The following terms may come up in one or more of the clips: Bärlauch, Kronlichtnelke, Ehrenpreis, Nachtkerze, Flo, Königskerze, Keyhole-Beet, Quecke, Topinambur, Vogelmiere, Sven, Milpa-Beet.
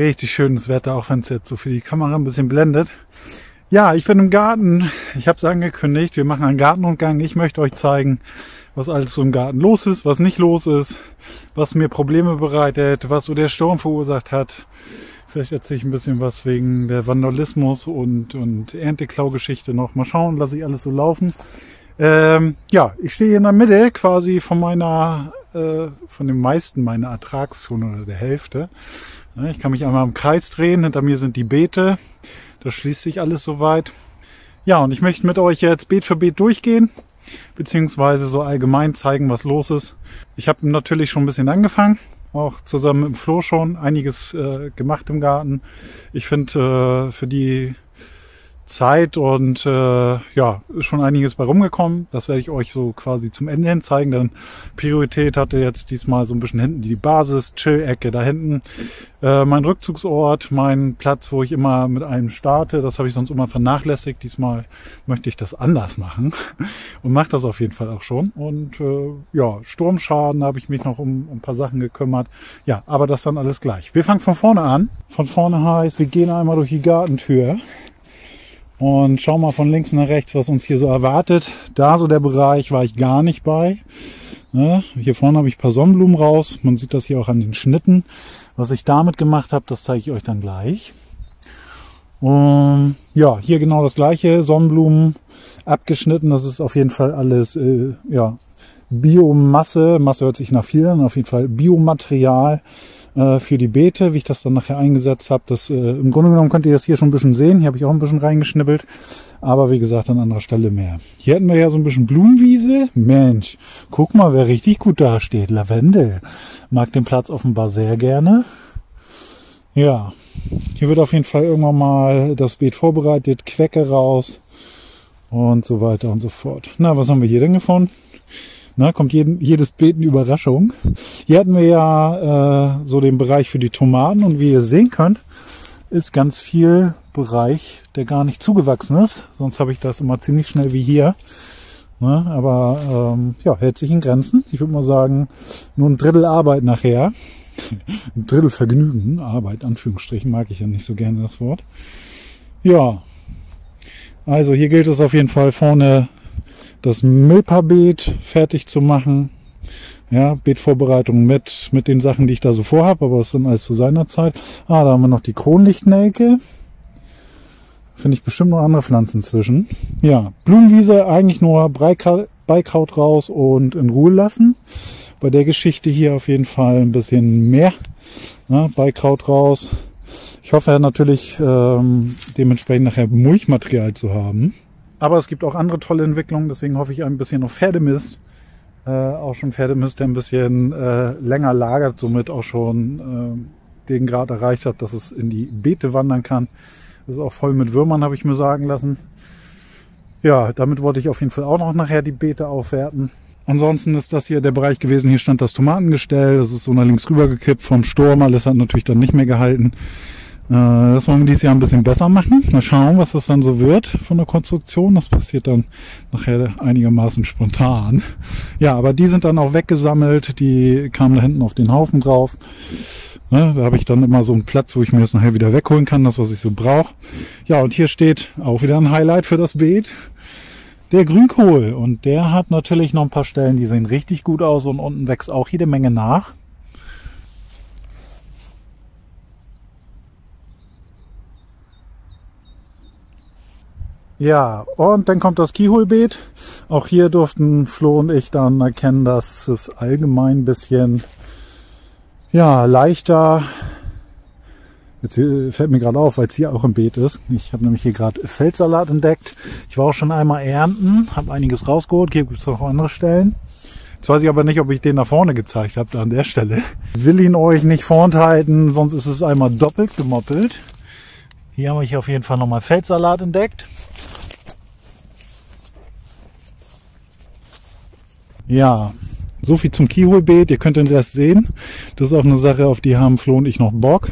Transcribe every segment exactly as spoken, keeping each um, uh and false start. Richtig schönes Wetter, auch wenn es jetzt so für die Kamera ein bisschen blendet. Ja, ich bin im Garten. Ich habe es angekündigt, wir machen einen Gartenrundgang. Ich möchte euch zeigen, was alles so im Garten los ist, was nicht los ist, was mir Probleme bereitet, was so der Sturm verursacht hat. Vielleicht erzähle ich ein bisschen was wegen der Vandalismus und, und Ernteklau-Geschichte noch. Mal schauen, lasse ich alles so laufen. Ähm, ja, ich stehe hier in der Mitte quasi von meiner, äh, von dem meisten meiner Ertragszone oder der Hälfte. Ich kann mich einmal im Kreis drehen, hinter mir sind die Beete. Da schließt sich alles soweit. Ja, und ich möchte mit euch jetzt Beet für Beet durchgehen, beziehungsweise so allgemein zeigen, was los ist. Ich habe natürlich schon ein bisschen angefangen, auch zusammen mit Flo schon einiges äh, gemacht im Garten. Ich finde äh, für die Zeit und äh, ja, ist schon einiges bei rumgekommen. Das werde ich euch so quasi zum Ende hin zeigen, denn Priorität hatte jetzt diesmal so ein bisschen hinten die Basis, Chill-Ecke da hinten. Äh, mein Rückzugsort, mein Platz, wo ich immer mit einem starte, das habe ich sonst immer vernachlässigt. Diesmal möchte ich das anders machen und mache das auf jeden Fall auch schon. Und äh, ja, Sturmschaden habe ich mich noch um, um ein paar Sachen gekümmert. Ja, aber das dann alles gleich. Wir fangen von vorne an. Von vorne heißt, wir gehen einmal durch die Gartentür. Und schau mal von links nach rechts, was uns hier so erwartet. Da so der Bereich war ich gar nicht bei. Ja, hier vorne habe ich ein paar Sonnenblumen raus. Man sieht das hier auch an den Schnitten. Was ich damit gemacht habe, das zeige ich euch dann gleich. Und ja, hier genau das gleiche. Sonnenblumen abgeschnitten. Das ist auf jeden Fall alles äh, ja, Biomasse. Masse hört sich nach viel an. Auf jeden Fall Biomaterial für die Beete, wie ich das dann nachher eingesetzt habe. Das, äh, im Grunde genommen könnt ihr das hier schon ein bisschen sehen. Hier habe ich auch ein bisschen reingeschnibbelt. Aber wie gesagt, an anderer Stelle mehr. Hier hatten wir ja so ein bisschen Blumenwiese. Mensch, guck mal, wer richtig gut da steht. Lavendel. Mag den Platz offenbar sehr gerne. Ja, hier wird auf jeden Fall irgendwann mal das Beet vorbereitet. Quecke raus und so weiter und so fort. Na, was haben wir hier denn gefunden? Ne, kommt jeden, jedes Beet eine Überraschung. Hier hatten wir ja äh, so den Bereich für die Tomaten und wie ihr sehen könnt, ist ganz viel Bereich, der gar nicht zugewachsen ist. Sonst habe ich das immer ziemlich schnell wie hier. Ne, aber ähm, ja, hält sich in Grenzen. Ich würde mal sagen, nur ein Drittel Arbeit nachher. Ein Drittel Vergnügen. Arbeit, Anführungsstrichen, mag ich ja nicht so gerne das Wort. Ja, also hier gilt es auf jeden Fall vorne, das Milpa-Beet fertig zu machen. Ja, Beetvorbereitung mit, mit den Sachen, die ich da so vorhabe, aber es sind alles zu seiner Zeit. Ah, da haben wir noch die Kronlichtnelke. Finde ich bestimmt noch andere Pflanzen zwischen. Ja, Blumenwiese eigentlich nur Beikraut raus und in Ruhe lassen. Bei der Geschichte hier auf jeden Fall ein bisschen mehr. Ja, Beikraut raus. Ich hoffe natürlich ähm, dementsprechend nachher Mulchmaterial zu haben. Aber es gibt auch andere tolle Entwicklungen, deswegen hoffe ich ein bisschen auf Pferdemist. Äh, auch schon Pferdemist, der ein bisschen äh, länger lagert, somit auch schon äh, den Grad erreicht hat, dass es in die Beete wandern kann. Das ist auch voll mit Würmern, habe ich mir sagen lassen. Ja, damit wollte ich auf jeden Fall auch noch nachher die Beete aufwerten. Ansonsten ist das hier der Bereich gewesen, hier stand das Tomatengestell, das ist so nach links rüber gekippt vom Sturm, alles hat natürlich dann nicht mehr gehalten. Das wollen wir dieses Jahr ein bisschen besser machen. Mal schauen, was das dann so wird von der Konstruktion. Das passiert dann nachher einigermaßen spontan. Ja, aber die sind dann auch weggesammelt. Die kamen da hinten auf den Haufen drauf. Da habe ich dann immer so einen Platz, wo ich mir das nachher wieder wegholen kann. Das, was ich so brauche. Ja, und hier steht auch wieder ein Highlight für das Beet. Der Grünkohl. Und der hat natürlich noch ein paar Stellen, die sehen richtig gut aus. Und unten wächst auch jede Menge nach. Ja, und dann kommt das Keyhole-Beet. Auch hier durften Flo und ich dann erkennen, dass es allgemein ein bisschen ja, leichter, jetzt fällt mir gerade auf, weil es hier auch im Beet ist. Ich habe nämlich hier gerade Feldsalat entdeckt. Ich war auch schon einmal ernten, habe einiges rausgeholt. Hier gibt es noch andere Stellen. Jetzt weiß ich aber nicht, ob ich den nach vorne gezeigt habe, da an der Stelle. Ich will ihn euch nicht vorenthalten, sonst ist es einmal doppelt gemoppelt. Hier haben wir hier auf jeden Fall nochmal Feldsalat entdeckt. Ja, so viel zum Keyhole-Beet. Ihr könnt den Rest sehen. Das ist auch eine Sache, auf die haben Flo und ich noch Bock.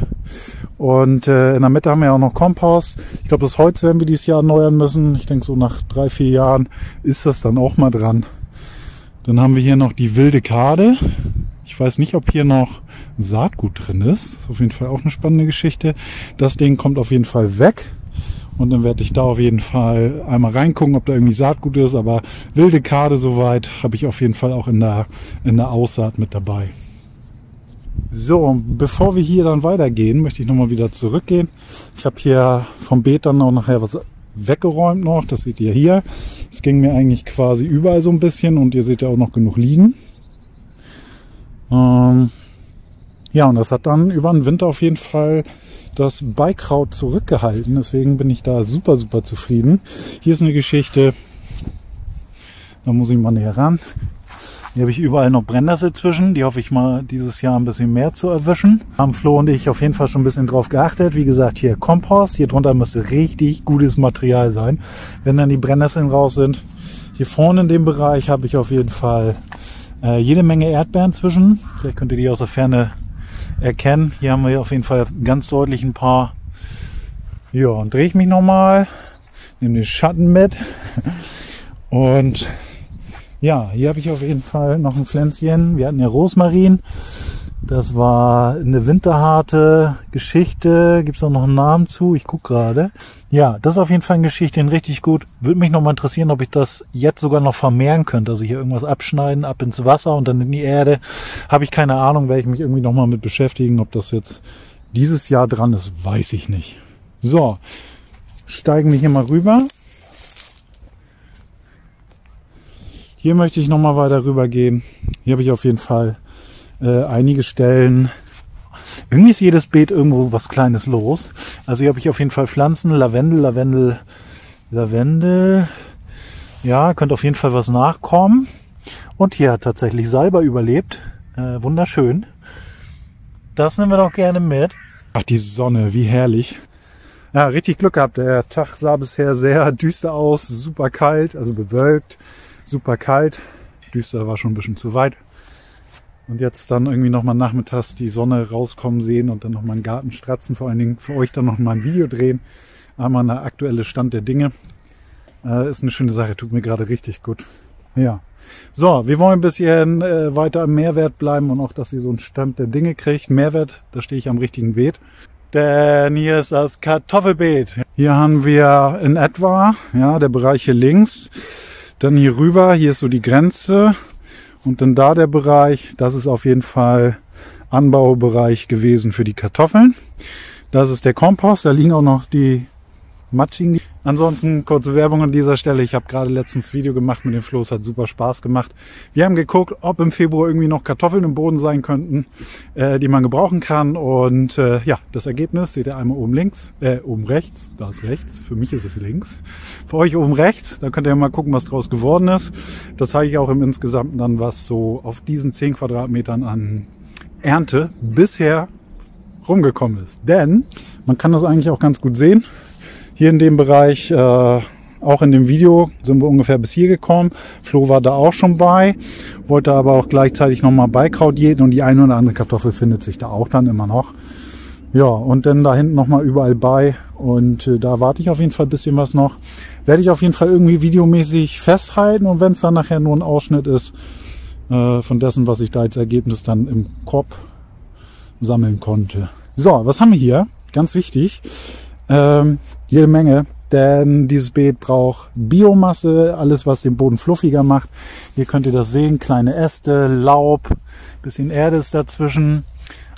Und äh, in der Mitte haben wir auch noch Kompost. Ich glaube, das Holz werden wir dieses Jahr erneuern müssen. Ich denke, so nach drei, vier Jahren ist das dann auch mal dran. Dann haben wir hier noch die wilde Kade. Ich weiß nicht, ob hier noch Saatgut drin ist. Ist auf jeden Fall auch eine spannende Geschichte. Das Ding kommt auf jeden Fall weg. Und dann werde ich da auf jeden Fall einmal reingucken, ob da irgendwie Saatgut ist. Aber wilde Kade soweit habe ich auf jeden Fall auch in der, in der Aussaat mit dabei. So, bevor wir hier dann weitergehen, möchte ich nochmal wieder zurückgehen. Ich habe hier vom Beet dann auch nachher was weggeräumt noch. Das seht ihr hier. Es ging mir eigentlich quasi überall so ein bisschen. Und ihr seht ja auch noch genug liegen. Ähm ja, und das hat dann über den Winter auf jeden Fall das Beikraut zurückgehalten. Deswegen bin ich da super, super zufrieden. Hier ist eine Geschichte, da muss ich mal näher ran. Hier habe ich überall noch Brennnessel zwischen. Die hoffe ich mal dieses Jahr ein bisschen mehr zu erwischen. Haben Flo und ich auf jeden Fall schon ein bisschen drauf geachtet. Wie gesagt, hier Kompost. Hier drunter müsste richtig gutes Material sein, wenn dann die Brennnesseln raus sind. Hier vorne in dem Bereich habe ich auf jeden Fall äh, jede Menge Erdbeeren zwischen. Vielleicht könnt ihr die aus der Ferne erkennen. Hier haben wir auf jeden Fall ganz deutlich ein paar. Ja, und drehe ich mich nochmal, nehme den Schatten mit. Und ja, hier habe ich auf jeden Fall noch ein Pflänzchen. Wir hatten ja Rosmarin. Das war eine winterharte Geschichte. Gibt es auch noch einen Namen zu? Ich gucke gerade. Ja, das ist auf jeden Fall eine Geschichte, richtig gut. Würde mich nochmal interessieren, ob ich das jetzt sogar noch vermehren könnte. Also hier irgendwas abschneiden, ab ins Wasser und dann in die Erde. Habe ich keine Ahnung, werde ich mich irgendwie nochmal mit beschäftigen. Ob das jetzt dieses Jahr dran ist, weiß ich nicht. So, steigen wir hier mal rüber. Hier möchte ich nochmal weiter rüber gehen. Hier habe ich auf jeden Fall äh, einige Stellen. Irgendwie ist jedes Beet irgendwo was Kleines los. Also hier habe ich auf jeden Fall Pflanzen. Lavendel, Lavendel, Lavendel. Ja, könnte auf jeden Fall was nachkommen. Und hier hat tatsächlich Salbei überlebt. Äh, wunderschön. Das nehmen wir doch gerne mit. Ach, die Sonne, wie herrlich. Ja, richtig Glück gehabt. Der Tag sah bisher sehr düster aus. Super kalt, also bewölkt. Super kalt, düster war schon ein bisschen zu weit. Und jetzt dann irgendwie nochmal nachmittags die Sonne rauskommen sehen und dann nochmal einen Garten stratzen. Vor allen Dingen für euch dann nochmal ein Video drehen. Einmal der aktuelle Stand der Dinge. Äh, ist eine schöne Sache, tut mir gerade richtig gut. Ja, so, wir wollen ein bisschen äh, weiter im Mehrwert bleiben und auch, dass ihr so einen Stand der Dinge kriegt. Mehrwert, da stehe ich am richtigen Beet. Denn hier ist das Kartoffelbeet. Hier haben wir in etwa, ja, der Bereich hier links. Dann hier rüber, hier ist so die Grenze und dann da der Bereich, das ist auf jeden Fall Anbaubereich gewesen für die Kartoffeln. Das ist der Kompost, da liegen auch noch die Matschigen. Ansonsten kurze Werbung an dieser Stelle, ich habe gerade letztens Video gemacht mit dem Flo, es hat super Spaß gemacht. Wir haben geguckt, ob im Februar irgendwie noch Kartoffeln im Boden sein könnten, äh, die man gebrauchen kann. Und äh, ja, das Ergebnis seht ihr einmal oben links, äh, oben rechts, da ist rechts, für mich ist es links. Für euch oben rechts, da könnt ihr mal gucken, was draus geworden ist. Das zeige ich auch im Insgesamten dann, was so auf diesen zehn Quadratmetern an Ernte bisher rumgekommen ist. Denn man kann das eigentlich auch ganz gut sehen. Hier in dem Bereich, äh, auch in dem Video, sind wir ungefähr bis hier gekommen. Flo war da auch schon bei, wollte aber auch gleichzeitig nochmal Beikraut jäten und die eine oder andere Kartoffel findet sich da auch dann immer noch. Ja, und dann da hinten nochmal überall bei und äh, da warte ich auf jeden Fall ein bisschen was noch. Werde ich auf jeden Fall irgendwie videomäßig festhalten und wenn es dann nachher nur ein Ausschnitt ist, äh, von dessen, was ich da als Ergebnis dann im Korb sammeln konnte. So, was haben wir hier? Ganz wichtig. Ähm, jede Menge, denn dieses Beet braucht Biomasse, alles was den Boden fluffiger macht. Hier könnt ihr das sehen, kleine Äste, Laub, bisschen Erde ist dazwischen,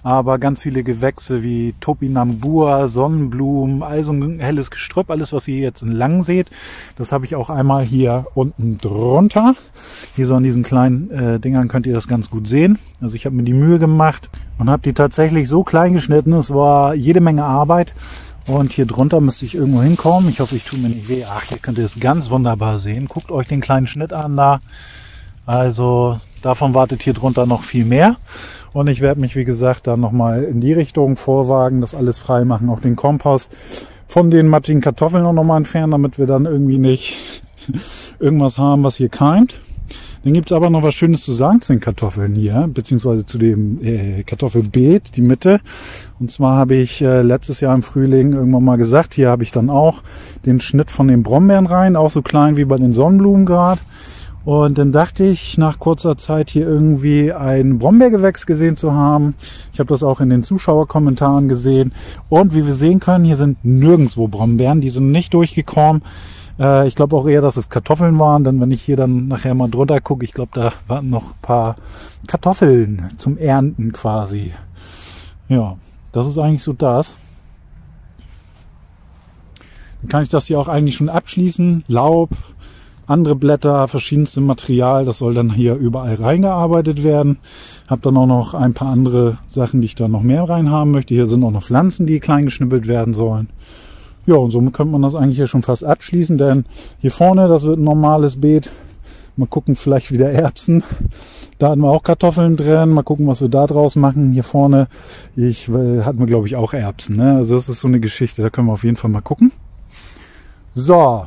aber ganz viele Gewächse wie Topinambur, Sonnenblumen, also ein helles Gestrüpp, alles was ihr jetzt entlang seht. Das habe ich auch einmal hier unten drunter. Hier so an diesen kleinen äh, Dingern könnt ihr das ganz gut sehen. Also ich habe mir die Mühe gemacht und habe die tatsächlich so klein geschnitten, es war jede Menge Arbeit. Und hier drunter müsste ich irgendwo hinkommen. Ich hoffe, ich tue mir nicht weh. Ach, hier könnt ihr es ganz wunderbar sehen. Guckt euch den kleinen Schnitt an da. Also davon wartet hier drunter noch viel mehr. Und ich werde mich, wie gesagt, dann nochmal in die Richtung vorwagen, das alles frei machen. Auch den Kompost von den matschigen Kartoffeln auch nochmal entfernen, damit wir dann irgendwie nicht irgendwas haben, was hier keimt. Dann gibt es aber noch was Schönes zu sagen zu den Kartoffeln hier, beziehungsweise zu dem äh, Kartoffelbeet, die Mitte. Und zwar habe ich äh, letztes Jahr im Frühling irgendwann mal gesagt, hier habe ich dann auch den Schnitt von den Brombeeren rein, auch so klein wie bei den Sonnenblumen gerade. Und dann dachte ich, nach kurzer Zeit hier irgendwie ein Brombeergewächs gesehen zu haben. Ich habe das auch in den Zuschauerkommentaren gesehen. Und wie wir sehen können, hier sind nirgendwo Brombeeren. Die sind nicht durchgekommen. Äh, ich glaube auch eher, dass es Kartoffeln waren. Denn wenn ich hier dann nachher mal drunter gucke, ich glaube, da waren noch ein paar Kartoffeln zum Ernten quasi. Ja, das ist eigentlich so das. Dann kann ich das hier auch eigentlich schon abschließen. Laub, andere Blätter, verschiedenste Material, das soll dann hier überall reingearbeitet werden. Habe dann auch noch ein paar andere Sachen, die ich da noch mehr rein haben möchte. Hier sind auch noch Pflanzen, die klein geschnippelt werden sollen. Ja, und somit könnte man das eigentlich hier schon fast abschließen, denn hier vorne, das wird ein normales Beet. Mal gucken, vielleicht wieder Erbsen. Da hatten wir auch Kartoffeln drin. Mal gucken, was wir da draus machen. Hier vorne ich, hatten wir, glaube ich, auch Erbsen. Ne? Also das ist so eine Geschichte, da können wir auf jeden Fall mal gucken. So.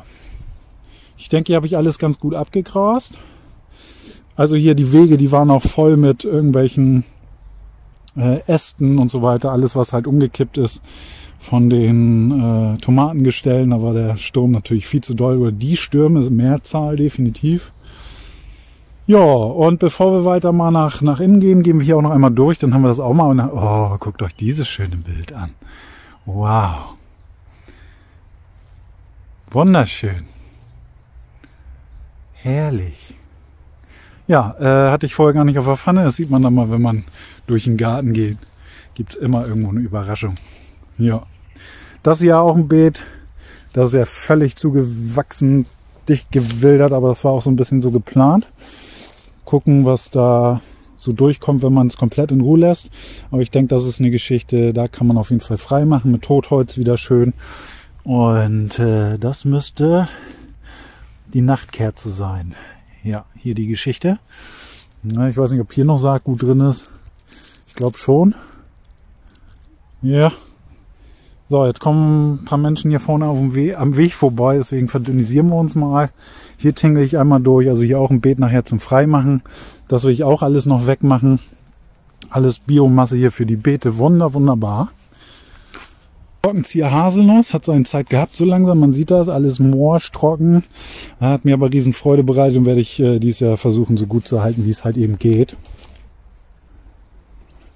Ich denke, hier habe ich alles ganz gut abgegrast. Also hier die Wege, die waren auch voll mit irgendwelchen Ästen und so weiter. Alles, was halt umgekippt ist von den äh, Tomatengestellen. Da war der Sturm natürlich viel zu doll. Oder die Stürme sind Mehrzahl definitiv. Ja, und bevor wir weiter mal nach, nach innen gehen, gehen wir hier auch noch einmal durch. Dann haben wir das auch mal. Und dann, oh, guckt euch dieses schöne Bild an. Wow. Wunderschön. Herrlich. Ja, äh, hatte ich vorher gar nicht auf der Pfanne. Das sieht man dann mal, wenn man durch den Garten geht. Gibt es immer irgendwo eine Überraschung. Ja, das hier auch ein Beet. Das ist ja völlig zugewachsen, dicht gewildert, aber das war auch so ein bisschen so geplant. Gucken, was da so durchkommt, wenn man es komplett in Ruhe lässt. Aber ich denke, das ist eine Geschichte, da kann man auf jeden Fall frei machen. Mit Totholz wieder schön. Und äh, das müsste die Nachtkerze sein. Ja, hier die Geschichte. Na, ich weiß nicht, ob hier noch Saatgut drin ist. Ich glaube schon. Ja. So, jetzt kommen ein paar Menschen hier vorne auf dem Weg, am Weg vorbei. Deswegen verdünnisieren wir uns mal. Hier tingle ich einmal durch. Also hier auch ein Beet nachher zum Freimachen. Das will ich auch alles noch wegmachen. Alles Biomasse hier für die Beete. Wunder, wunderbar. Trockenzieher Haselnuss, hat seine Zeit gehabt so langsam, man sieht das, alles morsch, trocken, hat mir aber riesen Freude bereitet und werde ich äh, dieses Jahr versuchen, so gut zu halten, wie es halt eben geht.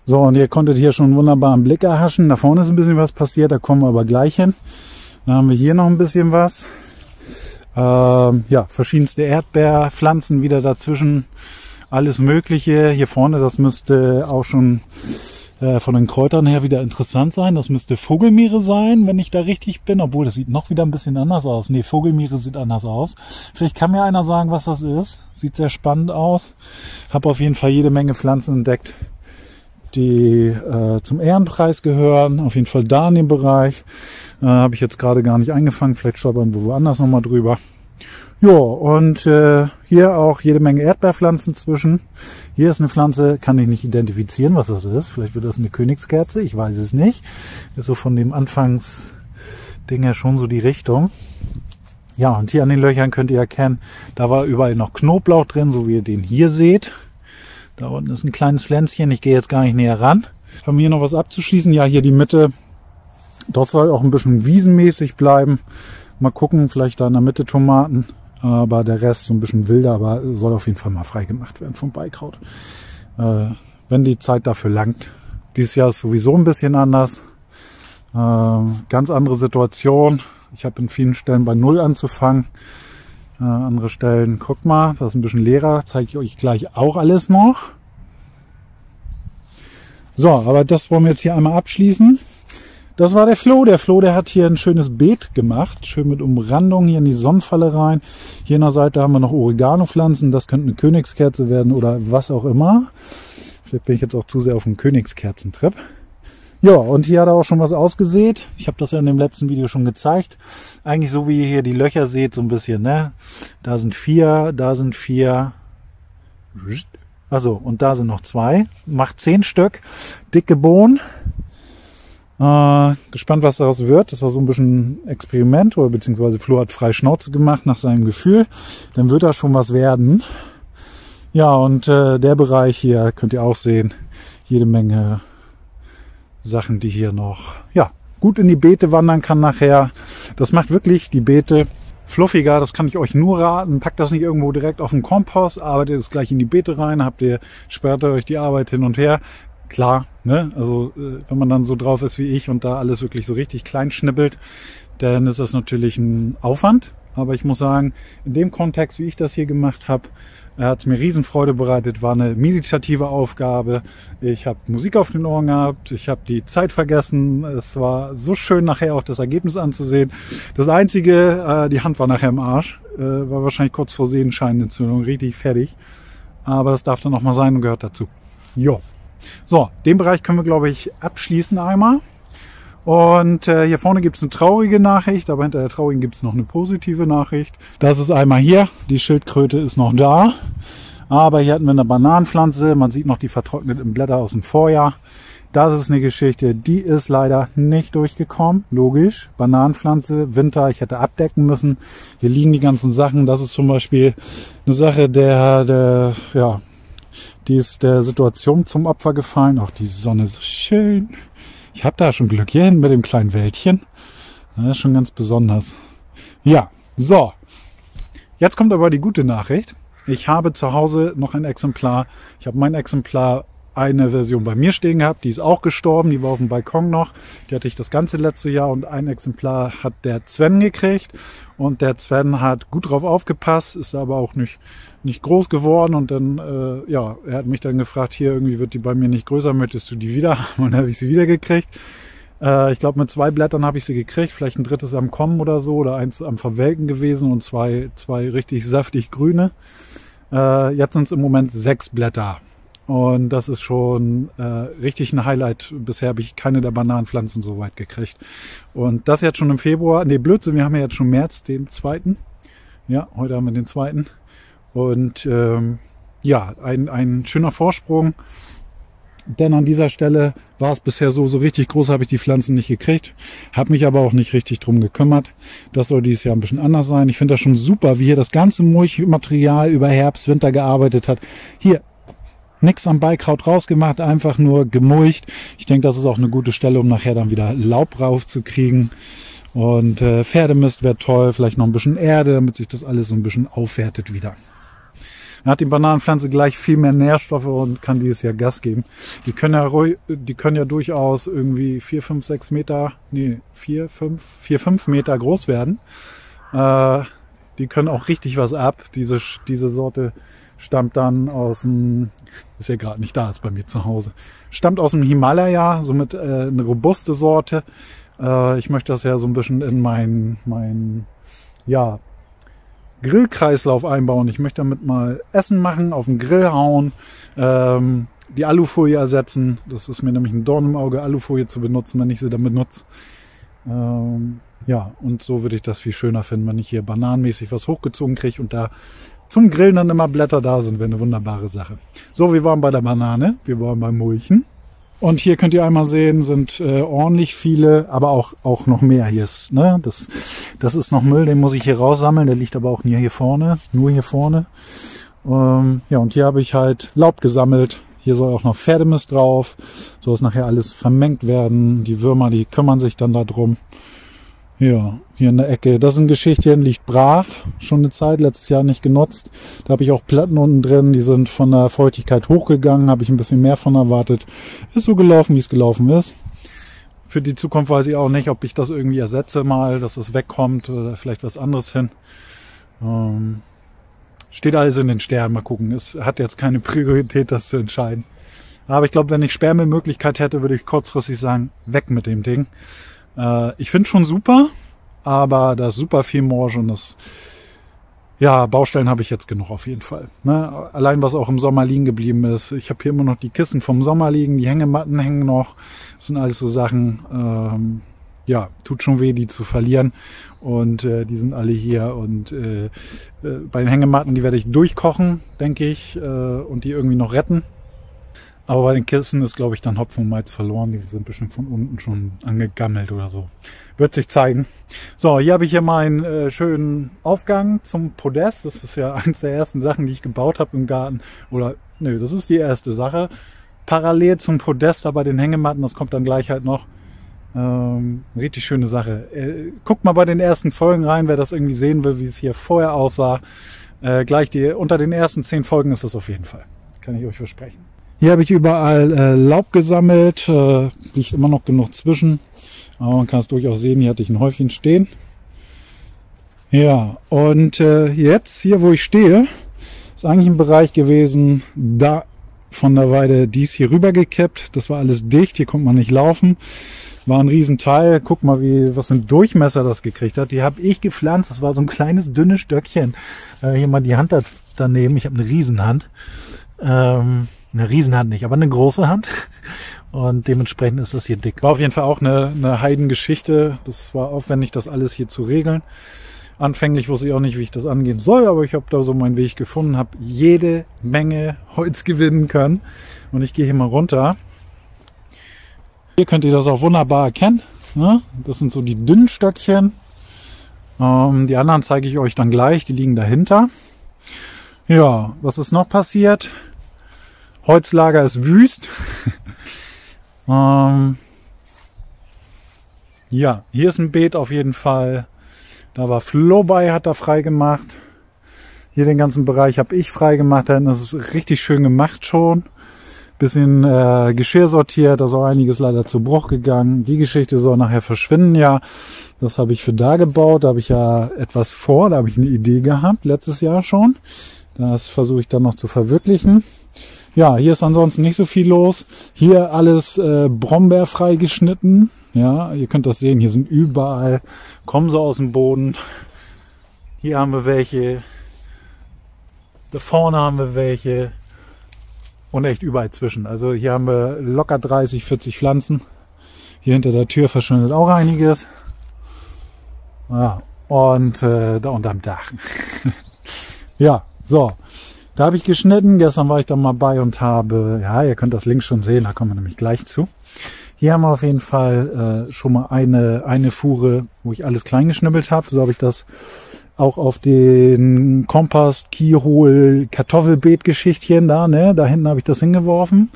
So, und ihr konntet hier schon einen wunderbaren Blick erhaschen, da vorne ist ein bisschen was passiert, da kommen wir aber gleich hin. Dann haben wir hier noch ein bisschen was, ähm, ja, verschiedenste Erdbeerpflanzen wieder dazwischen, alles Mögliche. Hier vorne, das müsste auch schon von den Kräutern her wieder interessant sein. Das müsste Vogelmiere sein, wenn ich da richtig bin. Obwohl, das sieht noch wieder ein bisschen anders aus. Ne, Vogelmiere sieht anders aus. Vielleicht kann mir einer sagen, was das ist. Sieht sehr spannend aus. Habe auf jeden Fall jede Menge Pflanzen entdeckt, die äh, zum Ehrenpreis gehören. Auf jeden Fall da in dem Bereich. Äh, Habe ich jetzt gerade gar nicht eingefangen. Vielleicht stolpern wir woanders nochmal drüber. Ja, und äh, hier auch jede Menge Erdbeerpflanzen zwischen. Hier ist eine Pflanze, kann ich nicht identifizieren, was das ist. Vielleicht wird das eine Königskerze, ich weiß es nicht. Ist so von dem Anfangsding her schon so die Richtung. Ja, und hier an den Löchern könnt ihr erkennen, da war überall noch Knoblauch drin, so wie ihr den hier seht. Da unten ist ein kleines Pflänzchen, ich gehe jetzt gar nicht näher ran. Haben wir hier noch was abzuschließen? Ja, hier die Mitte, das soll auch ein bisschen wiesenmäßig bleiben. Mal gucken, vielleicht da in der Mitte Tomaten, aber der Rest so ein bisschen wilder, aber soll auf jeden Fall mal frei gemacht werden vom Beikraut, äh, wenn die Zeit dafür langt. Dieses Jahr ist sowieso ein bisschen anders, äh, ganz andere Situation. Ich habe in vielen Stellen bei Null anzufangen, äh, andere Stellen, guck mal, das ist ein bisschen leerer, zeige ich euch gleich auch alles noch. So, aber das wollen wir jetzt hier einmal abschließen. Das war der Flo. Der Flo, der hat hier ein schönes Beet gemacht. Schön mit Umrandung hier in die Sonnenfalle rein. Hier an der Seite haben wir noch Oregano-Pflanzen. Das könnte eine Königskerze werden oder was auch immer. Vielleicht bin ich jetzt auch zu sehr auf dem Königskerzentrip. Ja, und hier hat er auch schon was ausgesät. Ich habe das ja in dem letzten Video schon gezeigt. Eigentlich so, wie ihr hier die Löcher seht, so ein bisschen, ne? Da sind vier, da sind vier. Also, und da sind noch zwei. Macht zehn Stück. Dicke Bohnen. Äh, gespannt, was daraus wird. Das war so ein bisschen Experiment, oder beziehungsweise Flo hat frei Schnauze gemacht nach seinem Gefühl. Dann wird da schon was werden. Ja, und äh, der Bereich hier könnt ihr auch sehen. Jede Menge Sachen, die hier noch ja gut in die Beete wandern kann nachher. Das macht wirklich die Beete fluffiger, das kann ich euch nur raten. Packt das nicht irgendwo direkt auf den Kompost, arbeitet es gleich in die Beete rein, habt ihr, sperrt euch die Arbeit hin und her. Klar, ne? Also wenn man dann so drauf ist wie ich und da alles wirklich so richtig klein schnippelt, dann ist das natürlich ein Aufwand. Aber ich muss sagen, in dem Kontext, wie ich das hier gemacht habe, hat es mir Riesenfreude bereitet, war eine meditative Aufgabe. Ich habe Musik auf den Ohren gehabt, ich habe die Zeit vergessen. Es war so schön, nachher auch das Ergebnis anzusehen. Das Einzige, äh, die Hand war nachher im Arsch, äh, war wahrscheinlich kurz vor Sehenscheinentzündung, richtig fertig. Aber das darf dann auch mal sein und gehört dazu. Jo. So, den Bereich können wir, glaube ich, abschließen einmal. Und äh, hier vorne gibt es eine traurige Nachricht, aber hinter der traurigen gibt es noch eine positive Nachricht. Das ist einmal hier, die Schildkröte ist noch da, aber hier hatten wir eine Bananenpflanze, man sieht noch die vertrockneten Blätter aus dem Vorjahr. Das ist eine Geschichte, die ist leider nicht durchgekommen, logisch. Bananenpflanze, Winter, ich hätte abdecken müssen. Hier liegen die ganzen Sachen, das ist zum Beispiel eine Sache der, der ja, die ist der Situation zum Opfer gefallen. Auch die Sonne ist so schön. Ich habe da schon Glück hier hin mit dem kleinen Wäldchen. Das ist schon ganz besonders. Ja, so. Jetzt kommt aber die gute Nachricht. Ich habe zu Hause noch ein Exemplar. Ich habe mein Exemplar, eine Version bei mir stehen gehabt. Die ist auch gestorben. Die war auf dem Balkon noch. Die hatte ich das ganze letzte Jahr. Und ein Exemplar hat der Sven gekriegt. Und der Sven hat gut drauf aufgepasst. Ist aber auch nicht, nicht groß geworden. Und dann, äh, ja, er hat mich dann gefragt, hier, irgendwie wird die bei mir nicht größer. Möchtest du die wieder haben? Und dann habe ich sie wieder gekriegt. Äh, ich glaube, mit zwei Blättern habe ich sie gekriegt. Vielleicht ein drittes am Kommen oder so. Oder eins am Verwelken gewesen. Und zwei, zwei richtig saftig grüne. Äh, jetzt sind es im Moment sechs Blätter. Und das ist schon äh, richtig ein Highlight. Bisher habe ich keine der Bananenpflanzen so weit gekriegt. Und das jetzt schon im Februar. Nee, Blödsinn, wir haben ja jetzt schon März, den zweiten. Ja, heute haben wir den zweiten. Und ähm, ja, ein, ein schöner Vorsprung. Denn an dieser Stelle war es bisher so, so richtig groß habe ich die Pflanzen nicht gekriegt. Habe mich aber auch nicht richtig drum gekümmert. Das soll dieses Jahr ein bisschen anders sein. Ich finde das schon super, wie hier das ganze Mulchmaterial über Herbst, Winter gearbeitet hat. Hier. Nix am Beikraut rausgemacht, einfach nur gemulcht. Ich denke, das ist auch eine gute Stelle, um nachher dann wieder Laub raufzukriegen. Und äh, Pferdemist wäre toll, vielleicht noch ein bisschen Erde, damit sich das alles so ein bisschen aufwertet wieder. Dann hat die Bananenpflanze gleich viel mehr Nährstoffe und kann dieses Jahr Gas geben. Die können ja, ruhig, die können ja durchaus irgendwie vier, fünf, sechs Meter, nee, vier, fünf, vier, fünf Meter groß werden. Äh, die können auch richtig was ab, diese, diese Sorte. Stammt dann aus dem, ist ja gerade nicht da, ist bei mir zu Hause, stammt aus dem Himalaya, somit äh, eine robuste Sorte. Äh, ich möchte das ja so ein bisschen in meinen mein, ja, Grillkreislauf einbauen. Ich möchte damit mal Essen machen, auf den Grill hauen, ähm, die Alufolie ersetzen. Das ist mir nämlich ein Dorn im Auge, Alufolie zu benutzen, wenn ich sie damit nutze. Ähm, ja, und so würde ich das viel schöner finden, wenn ich hier bananenmäßig was hochgezogen kriege und da zum Grillen dann immer Blätter da sind, wäre eine wunderbare Sache. So, wir waren bei der Banane, wir waren beim Mulchen. Und hier könnt ihr einmal sehen, sind äh, ordentlich viele, aber auch auch noch mehr hier ist. Ne? Das, das ist noch Müll, den muss ich hier raussammeln, der liegt aber auch nie hier vorne, nur hier vorne. Ähm, ja, und hier habe ich halt Laub gesammelt. Hier soll auch noch Pferdemist drauf, so dass nachher alles vermengt werden. Die Würmer, die kümmern sich dann darum. Ja, hier in der Ecke. Das sind Geschichten, liegt brach. Schon eine Zeit, letztes Jahr nicht genutzt. Da habe ich auch Platten unten drin, die sind von der Feuchtigkeit hochgegangen. Habe ich ein bisschen mehr von erwartet. Ist so gelaufen, wie es gelaufen ist. Für die Zukunft weiß ich auch nicht, ob ich das irgendwie ersetze mal, dass es wegkommt oder vielleicht was anderes hin. Ähm, steht alles in den Sternen. Mal gucken. Es hat jetzt keine Priorität, das zu entscheiden. Aber ich glaube, wenn ich Sperrmüllmöglichkeit hätte, würde ich kurzfristig sagen, weg mit dem Ding. Ich finde es schon super, aber da ist super viel Morsch und das, ja, Baustellen habe ich jetzt genug auf jeden Fall. Ne? Allein was auch im Sommer liegen geblieben ist. Ich habe hier immer noch die Kissen vom Sommer liegen, die Hängematten hängen noch. Das sind alles so Sachen, ähm, ja, tut schon weh, die zu verlieren. Und äh, die sind alle hier und äh, äh, bei den Hängematten, die werde ich durchkochen, denke ich, äh, und die irgendwie noch retten. Aber bei den Kissen ist, glaube ich, dann Hopfen und Malz verloren. Die sind bestimmt von unten schon angegammelt oder so. Wird sich zeigen. So, hier habe ich hier meinen äh, schönen Aufgang zum Podest. Das ist ja eins der ersten Sachen, die ich gebaut habe im Garten. Oder, nö, das ist die erste Sache. Parallel zum Podest, aber den Hängematten, das kommt dann gleich halt noch, Ähm, richtig schöne Sache. Äh, guckt mal bei den ersten Folgen rein, wer das irgendwie sehen will, wie es hier vorher aussah. Äh, gleich die, unter den ersten zehn Folgen ist es auf jeden Fall. Kann ich euch versprechen. Hier habe ich überall äh, Laub gesammelt. Äh, liegt immer noch genug zwischen. Aber man kann es durchaus sehen, hier hatte ich ein Häufchen stehen. Ja, und äh, jetzt, hier wo ich stehe, ist eigentlich ein Bereich gewesen, da von der Weide dies hier rüber gekippt. Das war alles dicht, hier konnte man nicht laufen. War ein Riesenteil. Guck mal, wie, was für ein Durchmesser das gekriegt hat. Die habe ich gepflanzt. Das war so ein kleines, dünnes Stöckchen. Äh, hier mal die Hand da, daneben. Ich habe eine Riesenhand. Ähm, eine Riesenhand nicht, aber eine große Hand. Und dementsprechend ist das hier dick. War auf jeden Fall auch eine, eine Heidengeschichte. Das war aufwendig, das alles hier zu regeln. Anfänglich wusste ich auch nicht, wie ich das angehen soll, aber ich habe da so meinen Weg gefunden, habe jede Menge Holz gewinnen können. Und ich gehe hier mal runter. Hier könnt ihr das auch wunderbar erkennen. Ne? Das sind so die dünnen Stöckchen. Ähm, die anderen zeige ich euch dann gleich, die liegen dahinter. Ja, was ist noch passiert? Holzlager ist wüst. ähm, ja, hier ist ein Beet auf jeden Fall. Da war Flo bei, hat da frei gemacht. Hier den ganzen Bereich habe ich frei gemacht. Das ist richtig schön gemacht schon. Bisschen äh, Geschirr sortiert, da ist auch einiges leider zu Bruch gegangen. Die Geschichte soll nachher verschwinden, ja. Das habe ich für da gebaut, da habe ich ja etwas vor, da habe ich eine Idee gehabt, letztes Jahr schon. Das versuche ich dann noch zu verwirklichen. Ja, hier ist ansonsten nicht so viel los. Hier alles äh, brombeerfrei geschnitten. Ja, ihr könnt das sehen, hier sind überall, kommen sie aus dem Boden. Hier haben wir welche, da vorne haben wir welche. Und echt überall zwischen. Also hier haben wir locker dreißig, vierzig Pflanzen. Hier hinter der Tür verschwindet auch einiges. Ja, und äh, da unterm Dach. Ja, so. Da habe ich geschnitten. Gestern war ich dann mal bei und habe, ja, ihr könnt das links schon sehen, da kommen wir nämlich gleich zu. Hier haben wir auf jeden Fall äh, schon mal eine, eine Fuhre, wo ich alles klein geschnibbelt habe. So habe ich das auch auf den Kompost, Keyhole, Kartoffelbeet-Geschichtchen da, ne? Da hinten habe ich das hingeworfen.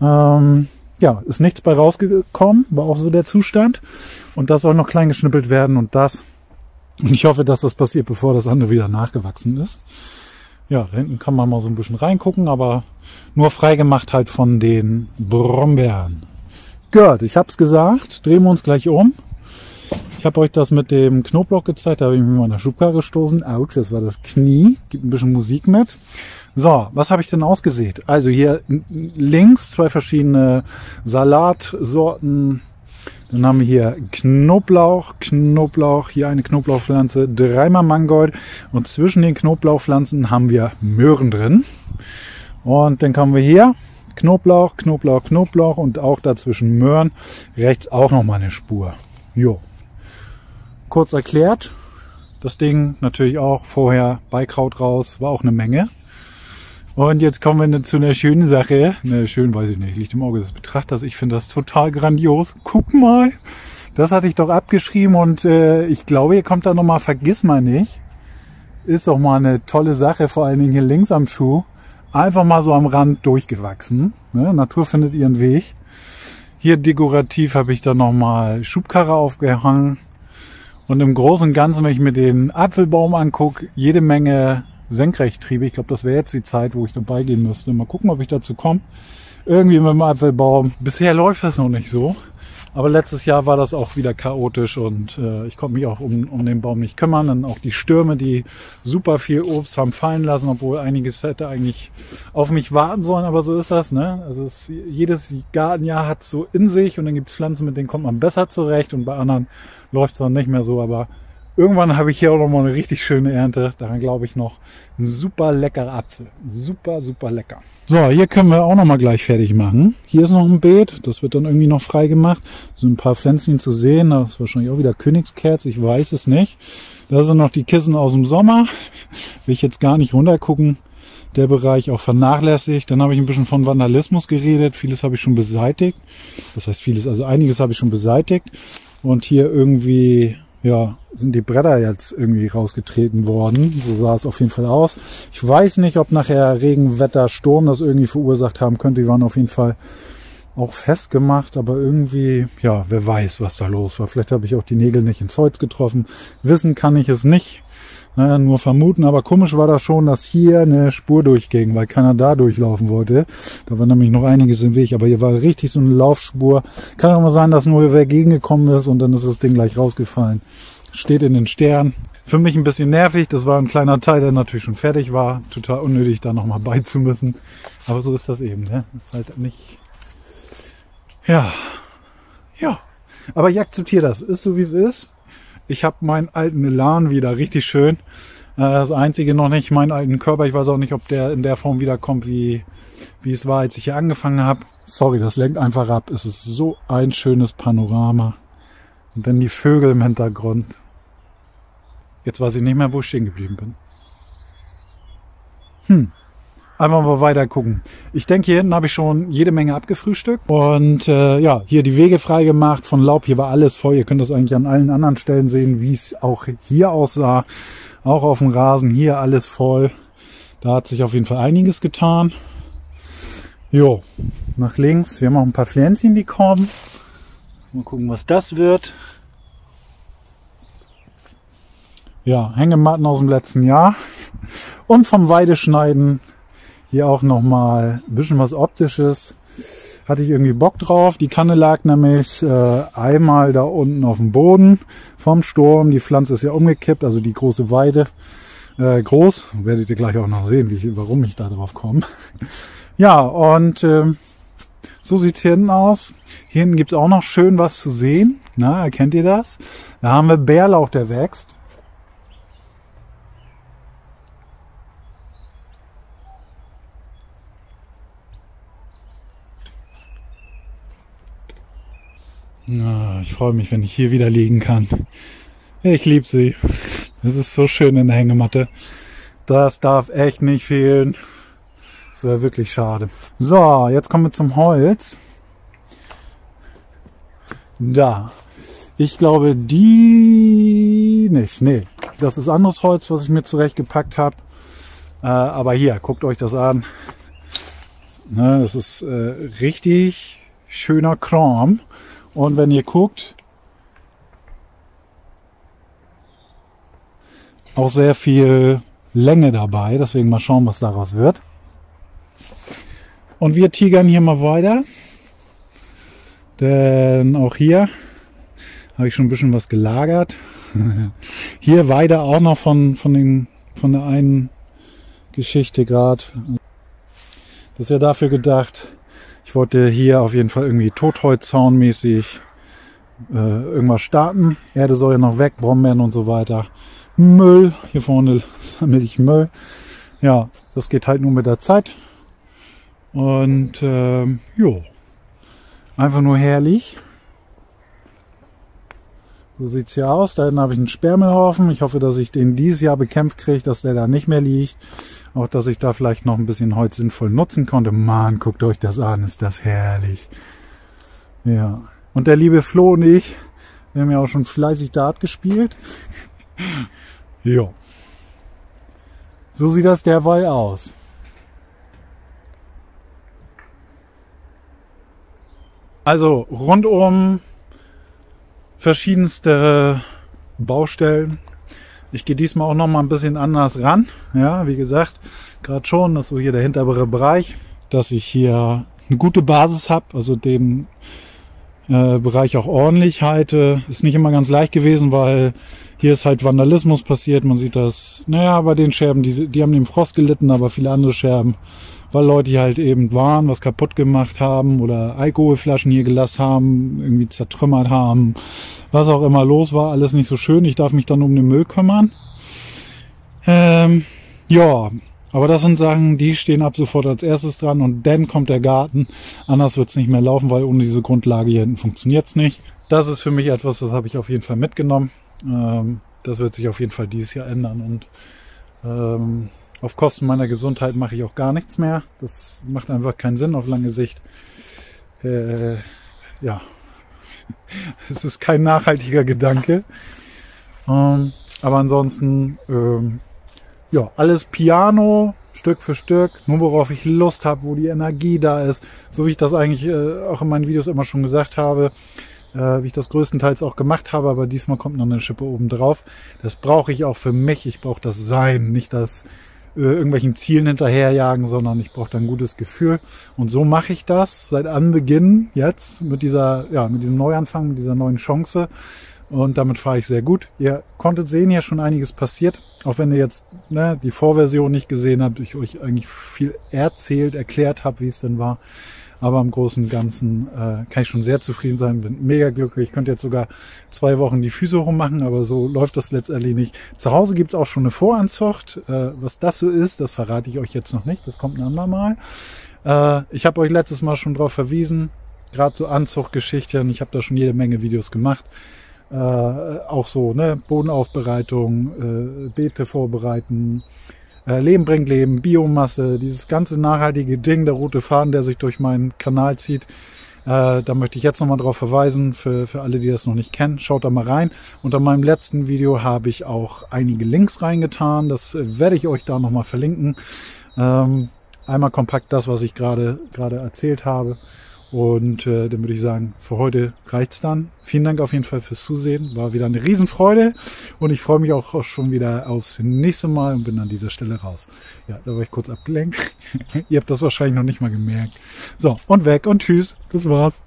Ähm, ja, ist nichts bei rausgekommen, war auch so der Zustand. Und das soll noch klein geschnippelt werden und das. Und ich hoffe, dass das passiert, bevor das andere wieder nachgewachsen ist. Ja, da hinten kann man mal so ein bisschen reingucken, aber nur freigemacht halt von den Brombeeren. Gut, ich habe es gesagt, drehen wir uns gleich um. Ich habe euch das mit dem Knoblauch gezeigt, da habe ich mich mal in der Schubkarre gestoßen. Autsch, das war das Knie. Gibt ein bisschen Musik mit. So, was habe ich denn ausgesät? Also hier links zwei verschiedene Salatsorten. Dann haben wir hier Knoblauch, Knoblauch, hier eine Knoblauchpflanze, dreimal Mangold. Und zwischen den Knoblauchpflanzen haben wir Möhren drin. Und dann kommen wir hier. Knoblauch, Knoblauch, Knoblauch und auch dazwischen Möhren. Rechts auch nochmal eine Spur. Jo. Kurz erklärt, das Ding natürlich auch vorher Beikraut raus, war auch eine Menge. Und jetzt kommen wir zu einer schönen Sache. Ne, schön weiß ich nicht, liegt im Auge des Betrachters. Ich finde das total grandios. Guck mal, das hatte ich doch abgeschrieben und äh, ich glaube, hier kommt da nochmal Vergissmeinnicht. Ist doch mal eine tolle Sache, vor allen Dingen hier links am Schuh. Einfach mal so am Rand durchgewachsen. Ne, Natur findet ihren Weg. Hier dekorativ habe ich da nochmal Schubkarre aufgehangen. Und im Großen und Ganzen, wenn ich mir den Apfelbaum angucke, jede Menge Senkrechttriebe. Ich glaube, das wäre jetzt die Zeit, wo ich dabei gehen müsste. Mal gucken, ob ich dazu komme. Irgendwie mit dem Apfelbaum. Bisher läuft das noch nicht so. Aber letztes Jahr war das auch wieder chaotisch und äh, ich konnte mich auch um, um den Baum nicht kümmern. Dann auch die Stürme, die super viel Obst haben fallen lassen, obwohl einiges hätte eigentlich auf mich warten sollen. Aber so ist das, ne? Also es, jedes Gartenjahr hat es so in sich und dann gibt es Pflanzen, mit denen kommt man besser zurecht und bei anderen läuft es dann nicht mehr so. Aber irgendwann habe ich hier auch nochmal eine richtig schöne Ernte. Daran glaube ich noch. Ein super leckerer Apfel. Super, super lecker. So, hier können wir auch nochmal gleich fertig machen. Hier ist noch ein Beet. Das wird dann irgendwie noch frei gemacht. So ein paar Pflänzchen zu sehen. Das ist wahrscheinlich auch wieder Königskerze. Ich weiß es nicht. Da sind noch die Kissen aus dem Sommer. Will ich jetzt gar nicht runtergucken. Der Bereich auch vernachlässigt. Dann habe ich ein bisschen von Vandalismus geredet. Vieles habe ich schon beseitigt. Das heißt vieles, also einiges habe ich schon beseitigt. Und hier irgendwie, ja, sind die Bretter jetzt irgendwie rausgetreten worden. So sah es auf jeden Fall aus. Ich weiß nicht, ob nachher Regenwetter, Sturm das irgendwie verursacht haben könnte. Die waren auf jeden Fall auch festgemacht, aber irgendwie, ja, wer weiß, was da los war. Vielleicht habe ich auch die Nägel nicht ins Holz getroffen. Wissen kann ich es nicht, naja, nur vermuten. Aber komisch war das schon, dass hier eine Spur durchging, weil keiner da durchlaufen wollte. Da war nämlich noch einiges im Weg, aber hier war richtig so eine Laufspur. Kann auch mal sein, dass nur wer gegengekommen ist und dann ist das Ding gleich rausgefallen. Steht in den Sternen. Für mich ein bisschen nervig, das war ein kleiner Teil, der natürlich schon fertig war. Total unnötig, da nochmal beizumüssen. Aber so ist das eben, ne? Das ist halt nicht... Ja, ja. Aber ich akzeptiere das. Ist so, wie es ist. Ich habe meinen alten Elan wieder, richtig schön. Das Einzige noch nicht, meinen alten Körper. Ich weiß auch nicht, ob der in der Form wiederkommt, wie, wie es war, als ich hier angefangen habe. Sorry, das lenkt einfach ab. Es ist so ein schönes Panorama. Und dann die Vögel im Hintergrund. Jetzt weiß ich nicht mehr, wo ich stehen geblieben bin. Hm. Einfach mal weiter gucken. Ich denke, hier hinten habe ich schon jede Menge abgefrühstückt. Und äh, ja, hier die Wege frei gemacht von Laub. Hier war alles voll. Ihr könnt das eigentlich an allen anderen Stellen sehen, wie es auch hier aussah. Auch auf dem Rasen hier alles voll. Da hat sich auf jeden Fall einiges getan. Jo, nach links. Wir haben auch ein paar Pflänzchen, die kommen. Mal gucken, was das wird. Ja, Hängematten aus dem letzten Jahr. Und vom Weideschneiden hier auch nochmal ein bisschen was Optisches. Hatte ich irgendwie Bock drauf. Die Kanne lag nämlich äh, einmal da unten auf dem Boden vom Sturm. Die Pflanze ist ja umgekippt, also die große Weide. Äh, groß, werdet ihr gleich auch noch sehen, wie ich, warum ich da drauf komme. Ja, und äh, so sieht es hier hinten aus. Hier hinten gibt es auch noch schön was zu sehen. Na, erkennt ihr das? Da haben wir Bärlauch, der wächst. Ich freue mich, wenn ich hier wieder liegen kann. Ich liebe sie. Es ist so schön in der Hängematte. Das darf echt nicht fehlen. Das wäre wirklich schade. So, jetzt kommen wir zum Holz. Da. Ich glaube, die nicht. Nee, das ist anderes Holz, was ich mir zurechtgepackt habe. Aber hier, guckt euch das an. Das ist richtig schöner Kram. Und wenn ihr guckt, auch sehr viel Länge dabei. Deswegen mal schauen, was daraus wird. Und wir tigern hier mal weiter. Denn auch hier habe ich schon ein bisschen was gelagert. Hier Weide auch noch von, von, den, von der einen Geschichte gerade. Das ist ja dafür gedacht. Ich wollte hier auf jeden Fall irgendwie Totholzzaunmäßig äh, irgendwas starten. Erde soll ja noch weg, Brombeeren und so weiter. Müll, hier vorne sammle ich Müll. Ja, das geht halt nur mit der Zeit. Und äh, jo, einfach nur herrlich. So sieht es hier aus. Da hinten habe ich einen Sperrmüllhaufen. Ich hoffe, dass ich den dieses Jahr bekämpft kriege, dass der da nicht mehr liegt. Auch, dass ich da vielleicht noch ein bisschen Holz sinnvoll nutzen konnte. Mann, guckt euch das an. Ist das herrlich. Ja. Und der liebe Flo und ich, wir haben ja auch schon fleißig Dart gespielt. Ja. So sieht das derweil aus. Also, rundum verschiedenste Baustellen. Ich gehe diesmal auch noch mal ein bisschen anders ran. Ja, wie gesagt, gerade schon, das ist so hier der hintere Bereich, dass ich hier eine gute Basis habe, also den äh, Bereich auch ordentlich halte. Ist nicht immer ganz leicht gewesen, weil hier ist halt Vandalismus passiert. Man sieht das, naja, bei den Scherben, die, die haben den Frost gelitten, aber viele andere Scherben, weil Leute hier halt eben waren, was kaputt gemacht haben oder Alkoholflaschen hier gelassen haben, irgendwie zertrümmert haben, was auch immer los war, alles nicht so schön. Ich darf mich dann um den Müll kümmern. Ähm, ja, aber das sind Sachen, die stehen ab sofort als erstes dran und dann kommt der Garten. Anders wird es nicht mehr laufen, weil ohne diese Grundlage hier hinten funktioniert es nicht. Das ist für mich etwas, das habe ich auf jeden Fall mitgenommen. Ähm, das wird sich auf jeden Fall dieses Jahr ändern und ähm, auf Kosten meiner Gesundheit mache ich auch gar nichts mehr. Das macht einfach keinen Sinn auf lange Sicht. Äh, ja, es ist kein nachhaltiger Gedanke. Ähm, aber ansonsten, ähm, ja, alles Piano, Stück für Stück, nur worauf ich Lust habe, wo die Energie da ist, so wie ich das eigentlich äh, auch in meinen Videos immer schon gesagt habe, äh, wie ich das größtenteils auch gemacht habe, aber diesmal kommt noch eine Schippe oben drauf. Das brauche ich auch für mich, ich brauche das Sein, nicht das äh, irgendwelchen Zielen hinterherjagen, sondern ich brauche da ein gutes Gefühl. Und so mache ich das seit Anbeginn jetzt mit dieser, ja, mit diesem Neuanfang, mit dieser neuen Chance. Und damit fahre ich sehr gut. Ihr konntet sehen, hier schon einiges passiert. Auch wenn ihr jetzt ne, die Vorversion nicht gesehen habt, ich euch eigentlich viel erzählt, erklärt habe, wie es denn war. Aber im Großen und Ganzen äh, kann ich schon sehr zufrieden sein, bin mega glücklich. Ich könnte jetzt sogar zwei Wochen die Füße rummachen, aber so läuft das letztendlich nicht. Zu Hause gibt es auch schon eine Voranzucht. Äh, was das so ist, das verrate ich euch jetzt noch nicht. Das kommt ein andermal. Äh, ich habe euch letztes Mal schon darauf verwiesen, gerade so Anzuchtgeschichten. Ich habe da schon jede Menge Videos gemacht. Äh, auch so, ne, Bodenaufbereitung, äh, Beete vorbereiten, äh, Leben bringt Leben, Biomasse, dieses ganze nachhaltige Ding, der rote Faden, der sich durch meinen Kanal zieht. Äh, da möchte ich jetzt nochmal drauf verweisen, für, für alle, die das noch nicht kennen, schaut da mal rein. Unter meinem letzten Video habe ich auch einige Links reingetan, das äh, werde ich euch da nochmal verlinken. Ähm, einmal kompakt das, was ich gerade gerade erzählt habe. Und äh, dann würde ich sagen, für heute reicht's dann. Vielen Dank auf jeden Fall fürs Zusehen. War wieder eine Riesenfreude. Und ich freue mich auch schon wieder aufs nächste Mal und bin an dieser Stelle raus. Ja, da war ich kurz abgelenkt. Ihr habt das wahrscheinlich noch nicht mal gemerkt. So, und weg und tschüss. Das war's.